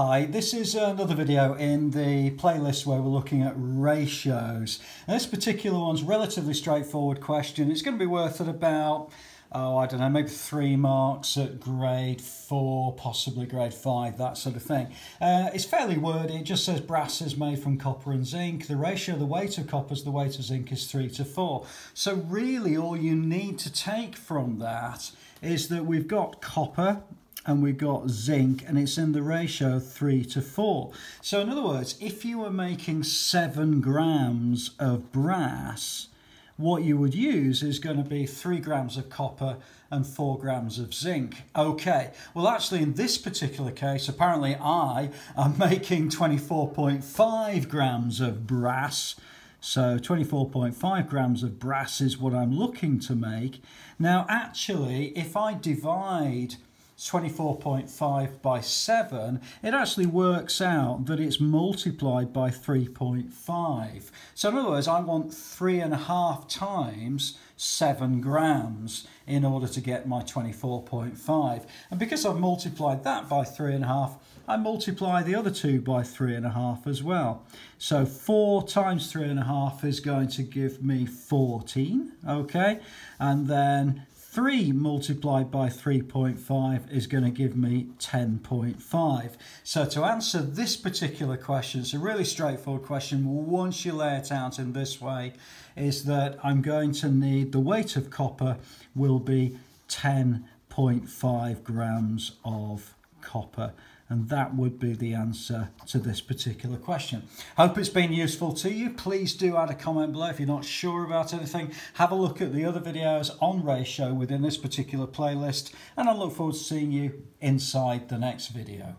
Hi, this is another video in the playlist where we're looking at ratios. And this particular one's a relatively straightforward question. It's going to be worth at about, I don't know, maybe 3 marks at grade 4, possibly grade 5, that sort of thing. It's fairly wordy. It just says brass is made from copper and zinc. The ratio of the weight of copper to the weight of zinc is 3 to 4. So really all you need to take from that is that we've got copper and we've got zinc, and it's in the ratio of 3 to 4. So in other words, if you were making 7 grams of brass, what you would use is going to be 3 grams of copper and 4 grams of zinc. Okay, well actually in this particular case, apparently I am making 24.5 grams of brass. So 24.5 grams of brass is what I'm looking to make. Now actually, if I divide 24.5 by 7, it actually works out that it's multiplied by 3.5. So in other words, I want 3.5 times 7 grams in order to get my 24.5. And because I've multiplied that by 3.5, I multiply the other two by 3.5 as well. So 4 times 3.5 is going to give me 14, okay? And then 3 multiplied by 3.5 is going to give me 10.5. So to answer this particular question, it's a really straightforward question once you lay it out in this way, is that I'm going to need the weight of copper will be 10.5 grams of copper. And that would be the answer to this particular question. Hope it's been useful to you. Please do add a comment below if you're not sure about anything. Have a look at the other videos on ratio within this particular playlist, and I look forward to seeing you inside the next video.